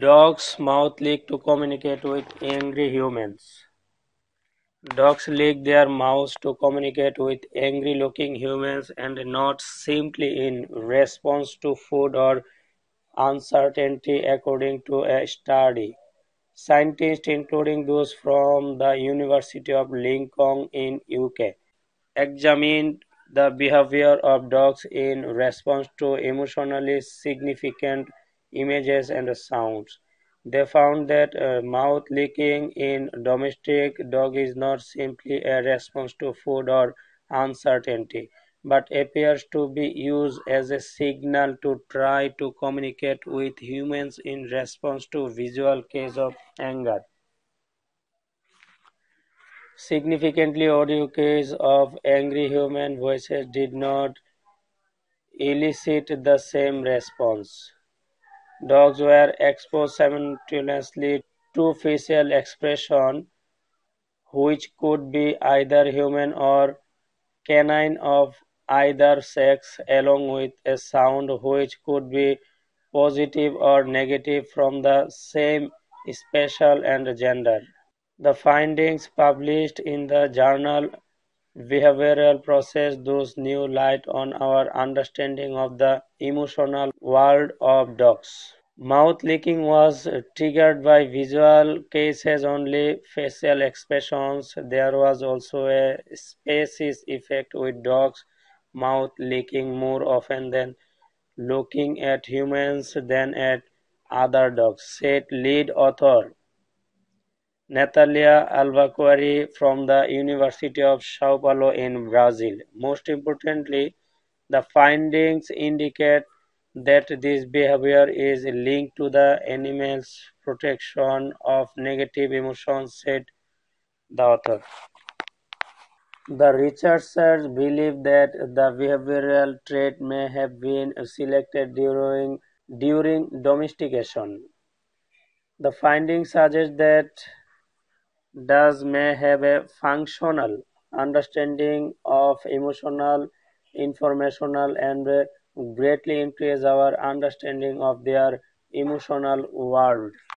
Dogs' mouths lick to communicate with angry humans. Dogs lick their mouths to communicate with angry-looking humans and not simply in response to food or uncertainty, according to a study. Scientists, including those from the University of Lincoln in UK, examined the behavior of dogs in response to emotionally significant images and sounds. They found that mouth licking in domestic dogs is not simply a response to food or uncertainty, but appears to be used as a signal to try to communicate with humans in response to visual cues of anger. Significantly, audio cues of angry human voices did not elicit the same response. Dogs were exposed simultaneously to facial expression, which could be either human or canine of either sex, along with a sound which could be positive or negative from the same species and gender. The findings, published in the journal Behavioural Processes, throws new light on our understanding of the emotional world of dogs. Mouth licking was triggered by visual cues only, facial expressions. There was also a species effect with dogs mouth licking more often than looking at humans than at other dogs, said lead author Natalia Albuquerque from the University of Sao Paulo in Brazil. Most importantly, the findings indicate that this behavior is linked to the animal's protection of negative emotions, said the author. The researchers believe that the behavioral trait may have been selected during domestication. The findings suggest that dogs may have a functional understanding of emotional, informational, and greatly increase our understanding of their emotional world.